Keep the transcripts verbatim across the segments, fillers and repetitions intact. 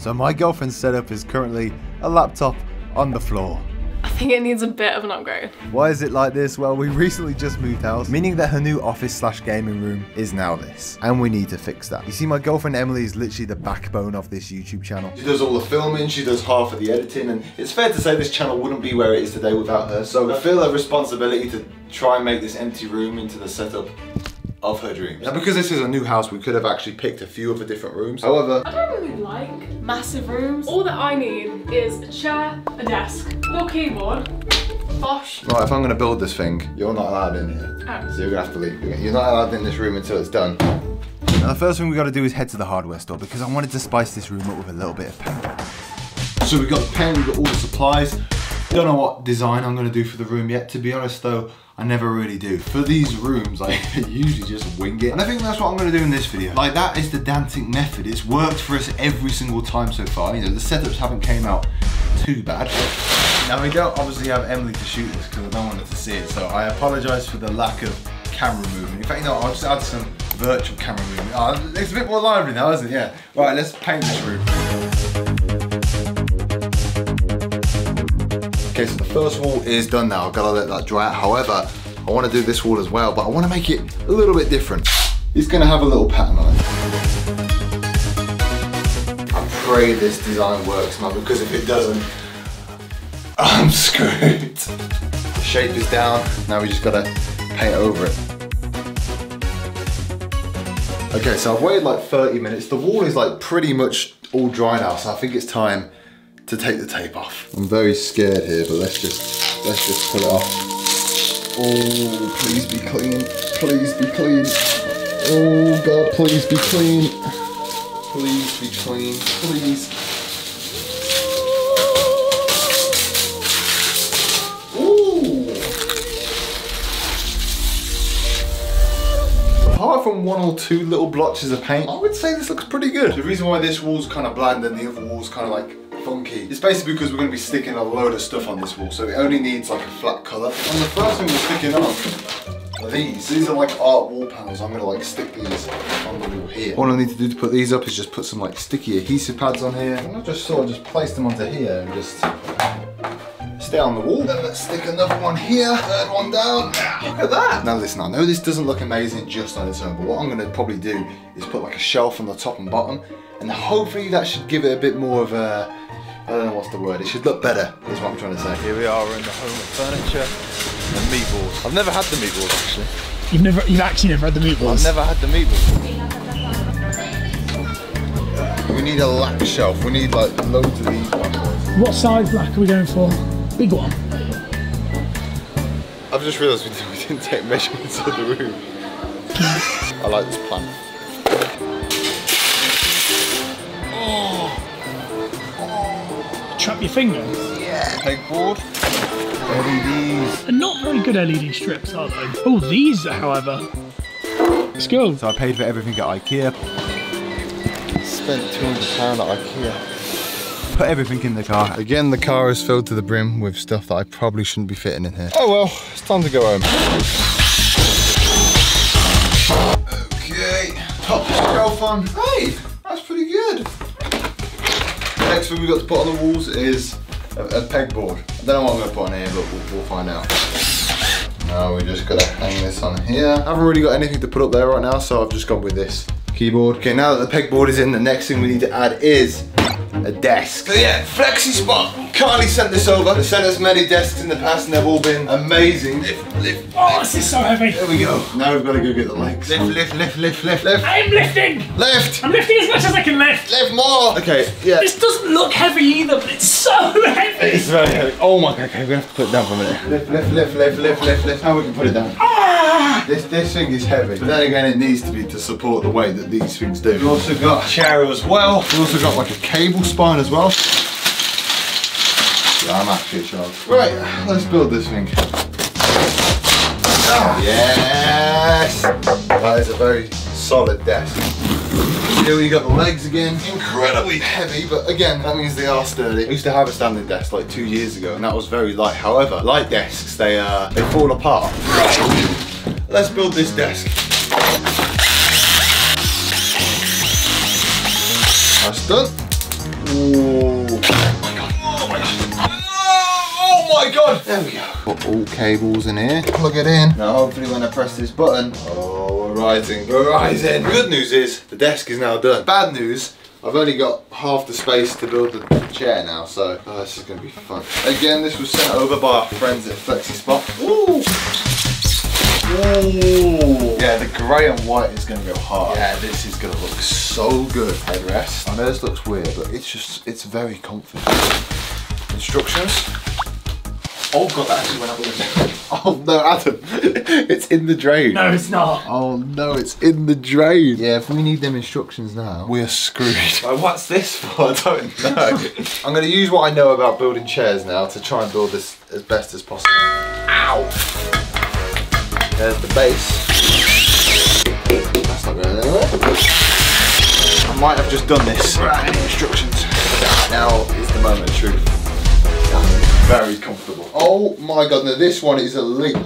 So my girlfriend's setup is currently a laptop on the floor. I think it needs a bit of an upgrade. Why is it like this? Well, we recently just moved house, meaning that her new office slash gaming room is now this, and we need to fix that. You see, my girlfriend Emily is literally the backbone of this YouTube channel. She does all the filming, she does half of the editing, and it's fair to say this channel wouldn't be where it is today without her, so I feel a responsibility to try and make this empty room into the setup of her dreams. Now, because this is a new house, we could have actually picked a few of the different rooms. However, I don't really like massive rooms. All that I need is a chair, a desk, no keyboard, Bosch. Right, if I'm gonna build this thing, you're not allowed in here. Oh. So you're gonna have to leave. You're not allowed in this room until it's done. Now, the first thing we gotta do is head to the hardware store because I wanted to spice this room up with a little bit of paint. So we got the paint, we got all the supplies. Don't know what design I'm gonna do for the room yet. To be honest though, I never really do. For these rooms, I usually just wing it. And I think that's what I'm gonna do in this video. Like, that is the dancing method. It's worked for us every single time so far. You know, the setups haven't came out too bad. Now, we don't obviously have Emily to shoot this because I don't want her to see it. So I apologize for the lack of camera movement. In fact, you know, I'll just add some virtual camera movement. Oh, it's a bit more lively now, isn't it? Yeah. Right, let's paint this room. Okay, so the first wall is done now. I've got to let that dry out. However, I want to do this wall as well, but I want to make it a little bit different. It's going to have a little pattern on it. I pray this design works, man, because if it doesn't, I'm screwed. The shape is down. Now we just got to paint over it. Okay, so I've waited like thirty minutes. The wall is like pretty much all dry now, so I think it's time to take the tape off. I'm very scared here, but let's just let's just pull it off. Oh, please be clean. Please be clean. Oh God, please be clean. Please be clean. Please. Ooh. Apart from one or two little blotches of paint, I would say this looks pretty good. The reason why this wall's kind of bland and the other wall's kind of like funky. It's basically because we're going to be sticking a load of stuff on this wall, so it only needs like a flat colour. And the first thing we're sticking on are these. These are like art wall panels. I'm going to like stick these on the wall here. All I need to do to put these up is just put some like sticky adhesive pads on here. And I just sort of just place them onto here and just stay on the wall. Then let's stick another one here, third one down. Look at that! Now listen, I know this doesn't look amazing just on its own, but what I'm going to probably do is put like a shelf on the top and bottom, and hopefully that should give it a bit more of a, I don't know what's the word, it should look better, is what I'm trying to say. Here we are, we're in the home of furniture and meatballs. I've never had the meatballs, actually. You've never, you've actually never had the meatballs? I've never had the meatballs. We need a lack shelf, we need like loads of these ones. What size lack are we going for? Big one? I've just realised we didn't take measurements of the room. I like this plant. Trap your finger. Yeah. Pegboard. L E Ds. They're not very good L E D strips, are they? Oh, these, however. Let's go. So I paid for everything at Ikea. Spent two hundred pounds at Ikea. Put everything in the car. Again, the car is filled to the brim with stuff that I probably shouldn't be fitting in here. Oh well, it's time to go home. Okay. Top this shelf on. Hey, that's pretty good. Next thing we've got to put on the walls is a, a pegboard. I don't know what I'm going to put on here, but we'll, we'll find out. Now we're just going to hang this on here. I haven't really got anything to put up there right now, so I've just gone with this keyboard. Okay, now that the pegboard is in, the next thing we need to add is a desk. So yeah, FlexiSpot. Carly sent this over. They sent us many desks in the past, and they've all been amazing. Lift, lift. Oh, this is so heavy. There we go. Now we've got to go get the legs. Lift, lift, lift, lift, lift, lift. I'm lifting. Lift. I'm lifting as much as I can lift. Lift more. Okay, yeah. This doesn't look heavy either, but it's so heavy. It's very heavy. Oh my God. Okay, we're gonna have to put it down for a minute. Lift, lift, lift, lift, lift, lift, lift. Now we can put it down. Ah. This this thing is heavy. But then again, it needs to be to support the weight that these things do. We've also got a chair as well. We've also got like a cable spine as well. Yeah, I'm actually a child. Right, let's build this thing. Oh, yes! That is a very solid desk. Here we got the legs again. Incredibly heavy, but again, that means they are sturdy. I used to have a standing desk like two years ago, and that was very light. However, light desks, they uh, they fall apart. Right. Let's build this desk. That's done. Oh my god. There we go. Put all cables in here. Plug it in. Now hopefully when I press this button, oh, we're rising, we're rising. Good news is the desk is now done. Bad news, I've only got half the space to build the chair now, so oh, this is going to be fun. Again, this was sent over by our friends at FlexiSpot. Ooh. Ooh. Yeah, the grey and white is going to go hard. Yeah, this is going to look so good. Headrest. I know this looks weird, but it's just, it's very comfy. Instructions. Oh god, that actually went up with it. Oh no, Adam, it's in the drain. No, it's not. Oh no, it's in the drain. Yeah, if we need them instructions now, we're screwed. Like, what's this for? I don't know. I'm going to use what I know about building chairs now to try and build this as best as possible. Ow! There's the base. That's not going anywhere. I might have just done this. Right, any instructions? Now is the moment of truth. Very comfortable. Oh my god, now this one is a leap.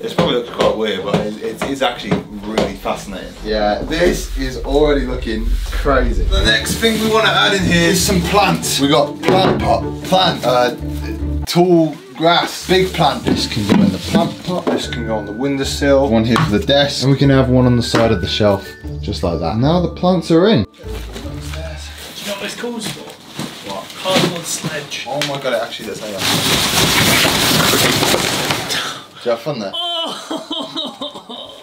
This probably looks quite weird, but it, it, it's actually really fascinating. Yeah, this is already looking crazy. The next thing we want to add in here is some plants. We got plant pot, plant, uh, tall grass, big plant. This can go in the plant pot, this can go on the windowsill, one here for the desk, and we can have one on the side of the shelf, just like that. Now the plants are in. Do you know what this calls for? Cardboard sledge. Oh my god, it actually does. Hang on. Did you have fun there? Oh.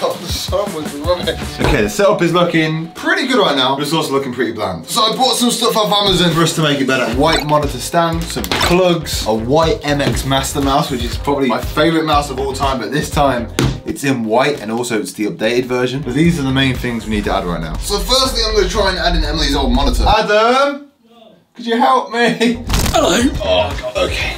God, the sun was rubbish. Okay, the setup is looking pretty good right now, but it's also looking pretty bland. So I bought some stuff off Amazon for us to make it better. White monitor stand, some plugs, a white M X Master mouse, which is probably my favourite mouse of all time, but this time, it's in white, and also it's the updated version. But these are the main things we need to add right now. So firstly, I'm gonna try and add in Emily's old monitor. Adam, no. Could you help me? Hello. Oh god, okay.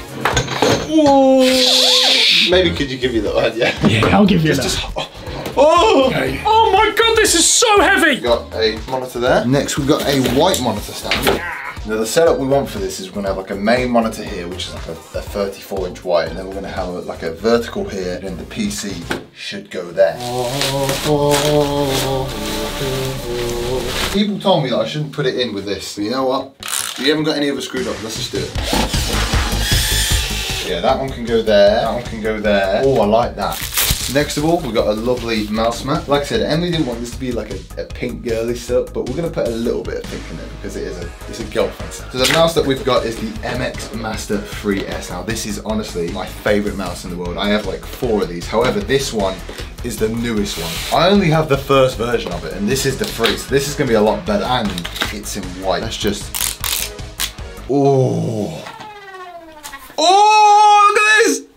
Whoa. Maybe could you give me that one, yeah? Yeah, I'll give you just, that. Just, oh. Oh. Okay. Oh my god, this is so heavy. We've got a monitor there. Next, we've got a white monitor stand. Yeah. Now the setup we want for this is we're gonna have like a main monitor here, which is like a, a thirty-four inch wide, and then we're gonna have like a vertical here, and then the P C should go there. People told me that I shouldn't put it in with this, but you know what? You haven't got any other screwed up, let's just do it. Yeah, that one can go there, that one can go there. Oh, I like that. Next of all, we've got a lovely mouse mat. Like I said, Emily didn't want this to be like a, a pink girly stuff, but we're gonna put a little bit of pink in it because it is a, it's a girlfriend set. So the mouse that we've got is the M X Master three S. Now this is honestly my favorite mouse in the world. I have like four of these. However, this one is the newest one. I only have the first version of it, and this is the free, so this is gonna be a lot better, and it's in white. That's just, oh. Oh, look at this!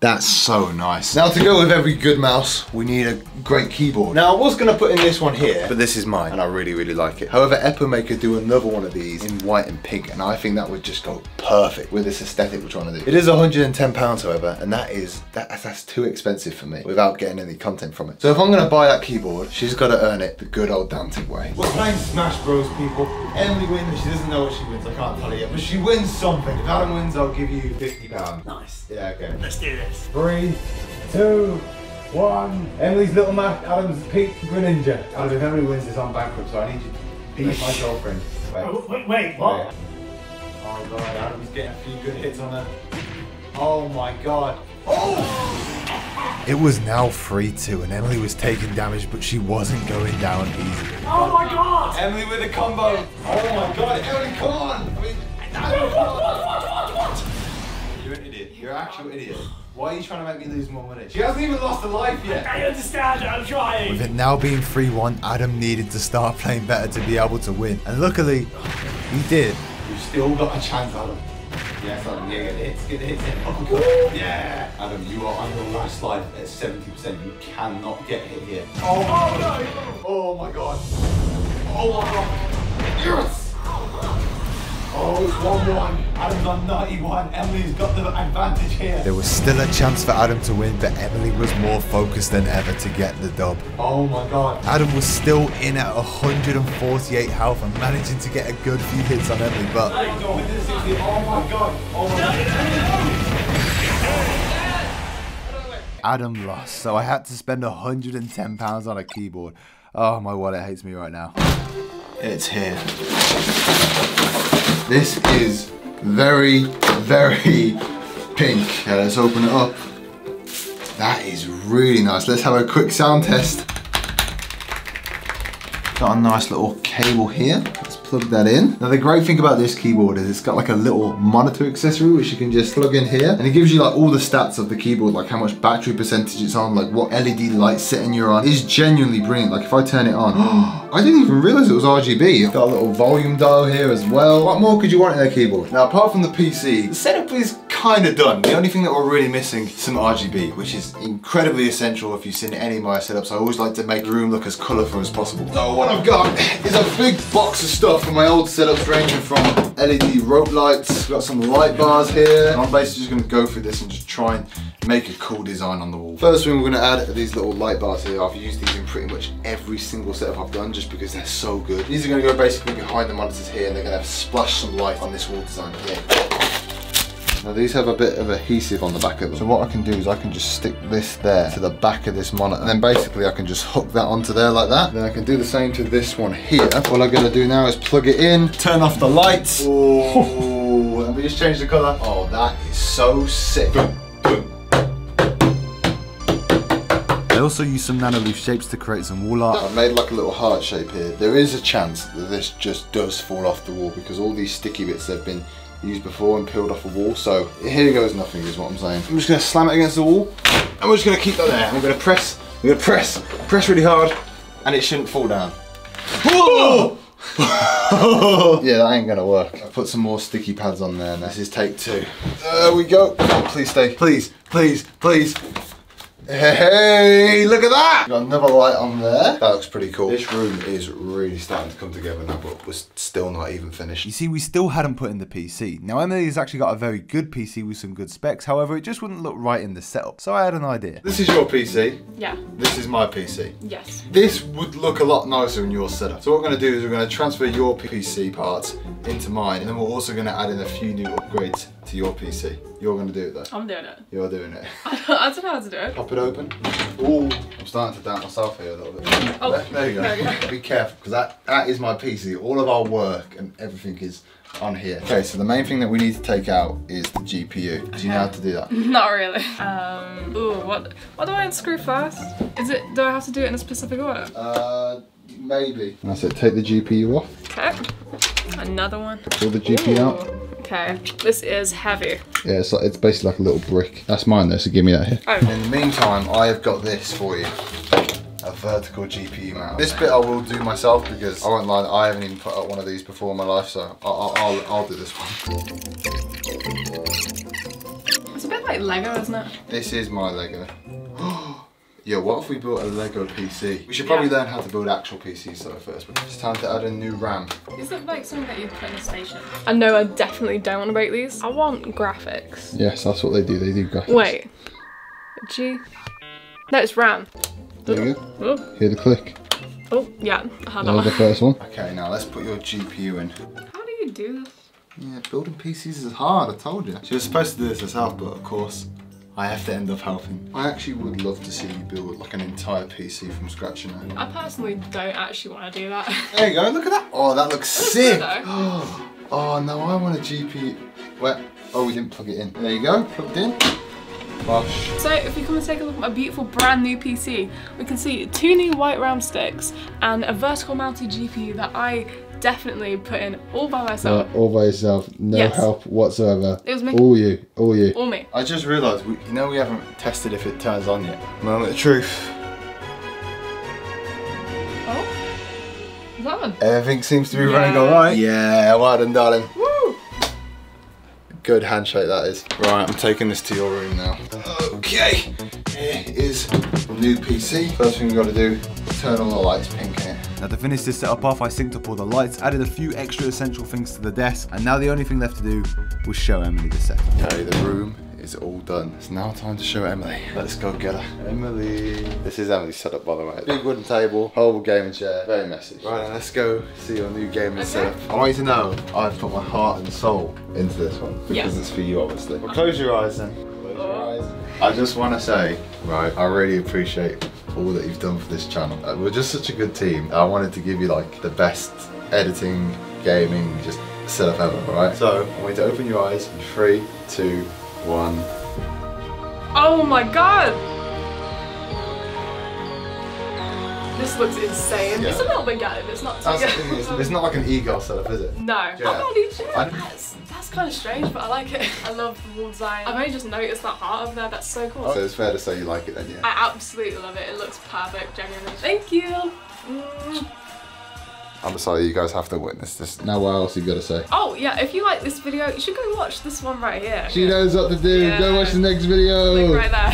That's so nice. Now to go with every good mouse, we need a great keyboard. Now I was gonna put in this one here, but this is mine, and I really, really like it. However, Epomaker do another one of these in white and pink, and I think that would just go perfect with this aesthetic we're trying to do. It is one hundred and ten pounds, however, and that is, that, that's too expensive for me without getting any content from it. So if I'm gonna buy that keyboard, she's gotta earn it the good old Dantic way. We're playing Smash Bros, people. Emily wins, she doesn't know what she wins, I can't tell her yet, but she wins something. If Adam wins, I'll give you fifty pounds. Nice. Yeah, okay. Let's do this. Three, two, one. Emily's little Mac, Adam's peak Greninja. Adam, if Emily wins this, I'm bankrupt, so I need you to beat my girlfriend. Wait. Oh, wait, wait, what? Wait. Oh god, Adam's getting a few good hits on her. Oh my god. Oh! It was now three two, and Emily was taking damage, but she wasn't going down easy. Oh my god! Emily with a combo. Oh my god, Emily, come on! I mean, Adam, come on. You're an idiot. You're an actual idiot. Why are you trying to make me lose more money? She hasn't even lost a life yet. I understand, I'm trying. With it now being three one, Adam needed to start playing better to be able to win. And luckily, he did. You've still got a chance, Adam. Yes, Adam, yeah, get hits, get hits. Oh, God. Yeah. Adam, you are on your last life at seventy percent. You cannot get hit here. Oh, oh no. Oh, my God. Oh, my God. Yes. Oh, it's one one. Adam's on ninety-one. Emily's got the advantage here. There was still a chance for Adam to win, but Emily was more focused than ever to get the dub. Oh my god. Adam was still in at one hundred and forty-eight health and managing to get a good few hits on Emily, but... Oh my god. Oh my god. Oh my god. Adam lost, so I had to spend one hundred and ten pounds on a keyboard. Oh, my wallet hates me right now. It's here. This is very, very pink. Yeah, let's open it up. That is really nice. Let's have a quick sound test. Got a nice little cable here. Let's plug that in. Now the great thing about this keyboard is it's got like a little monitor accessory which you can just plug in here, and it gives you like all the stats of the keyboard, like how much battery percentage it's on, like what L E D light setting you're on. It's genuinely brilliant. Like if I turn it on, I didn't even realize it was R G B. It's got a little volume dial here as well. What more could you want in a keyboard? Now apart from the P C, the setup is kind of done. The only thing that we're really missing is some R G B, which is incredibly essential if you've seen any of my setups. I always like to make the room look as colourful as possible. So what I've got is a big box of stuff from my old setups, ranging from L E D rope lights. We've got some light bars here. And I'm basically just going to go through this and just try and make a cool design on the wall. First thing we're going to add are these little light bars here. I've used these in pretty much every single setup I've done just because they're so good. These are going to go basically behind the monitors here, and they're going to splash some light on this wall design here. Now these have a bit of adhesive on the back of them. So what I can do is I can just stick this there to the back of this monitor, and then basically I can just hook that onto there like that. Then I can do the same to this one here. All I'm gonna do now is plug it in, turn off the lights. Oh, let me just change the color. Oh, that is so sick. I also used some Nanoleaf shapes to create some wall art. I've made like a little heart shape here. There is a chance that this just does fall off the wall because all these sticky bits have been used before and peeled off a wall, so here goes nothing is what I'm saying. I'm just gonna slam it against the wall, and we're just gonna keep that there. I'm gonna press, I'm gonna press, press really hard, and it shouldn't fall down. Whoa! Yeah, that ain't gonna work. I put some more sticky pads on there, and this is take two. There we go. Please stay, please, please, please. Hey, look at that! Got another light on there. That looks pretty cool. This room is really starting to come together now, but we're still not even finished. You see, we still hadn't put in the P C. Now, Emily has actually got a very good P C with some good specs. However, it just wouldn't look right in the setup. So I had an idea. This is your P C. Yeah. This is my P C. Yes. This would look a lot nicer in your setup. So what we're going to do is we're going to transfer your P C parts into mine, and then we're also going to add in a few new upgrades to your P C. You're going to do it though. I'm doing it. You're doing it. I don't, I don't know how to do it. Pop it open. Ooh, I'm starting to doubt myself here a little bit. Oh, there, there you go. There you go. Be careful, because that, that is my P C. All of our work and everything is on here. Okay, so the main thing that we need to take out is the G P U. Okay. Do you know how to do that? Not really. Um, ooh, what, what do I unscrew first? Is it, do I have to do it in a specific order? Uh, maybe. That's it, take the G P U off. Okay, another one. Pull the G P U ooh. Out. Okay, this is heavy. Yeah, it's, like, it's basically like a little brick. That's mine though, so give me that here. Oh. In the meantime, I have got this for you. A vertical G P U mount. This bit I will do myself because I won't lie, I haven't even put up one of these before in my life, so I'll, I'll, I'll do this one. It's a bit like Lego, isn't it? This is my Lego. Yo, what if we built a Lego P C? We should probably yeah. learn how to build actual P Cs though first, but it's time to add a new RAM. Is it like something that you put in a station? I know I definitely don't want to break these. I want graphics. Yes, that's what they do, they do graphics. Wait, G, no, it's RAM. There you go, oh. Hear the click. Oh, yeah, I had that was the first one. Okay, now let's put your G P U in. How do you do this? Yeah, building P Cs is hard, I told you. She was supposed to do this herself, but of course, I have to end up helping. I actually would love to see you build like an entire P C from scratch, you know. I personally don't actually want to do that. There you go, look at that. Oh, that looks sick. Oh, oh, no, I want a G P U. Well, oh, we didn't plug it in. There you go, plugged in. Bosch. So if you come and take a look at my beautiful brand new P C, we can see two new white RAM sticks and a vertical mounted G P U that I definitely put in all by myself. No, all by yourself, no yes. help whatsoever. It was me. All you, all you. All me. I just realised, you know we haven't tested if it turns on yet. Moment of truth. Oh, is that one? Everything seems to be yeah. running all right. Yeah, well done, darling. Woo! Good handshake that is. Right, I'm taking this to your room now. Okay, here is the new P C. First thing we've got to do, turn on the lights pink here. Now to finish this setup off, I synced up all the lights, added a few extra essential things to the desk, and now the only thing left to do was show Emily the setup. Okay, the room is all done. It's now time to show Emily. Let's go get her. Emily. This is Emily's setup, by the way. Big wooden table, horrible gaming chair, very messy. Right, now let's go see your new gaming okay. setup. I want you to know I've put my heart and soul into this one, because yes. it's for you, obviously. Well, close your eyes then. Close your eyes. I just want to say, right? I really appreciate all that you've done for this channel. We're just such a good team. I wanted to give you like the best editing, gaming, just setup ever, right? So I want you to open your eyes in three, two, one. Oh my god! This looks insane. Yeah. It's a little bit gutted, it's not too that's good. It's, it's not like an e-girl setup, is it? No. Yeah. I'm only sure. That's, that's kind of strange, but I like it. I love the wall design. I've only just noticed that heart over there. That's so cool. So it's fair to say you like it then, yeah? I absolutely love it. It looks perfect, genuinely. Thank you. Mm. I'm sorry, you guys have to witness this. Now what else you got to say? Oh yeah, if you like this video, you should go watch this one right here. She knows what to do. Yeah. Go watch the next video. Link right there.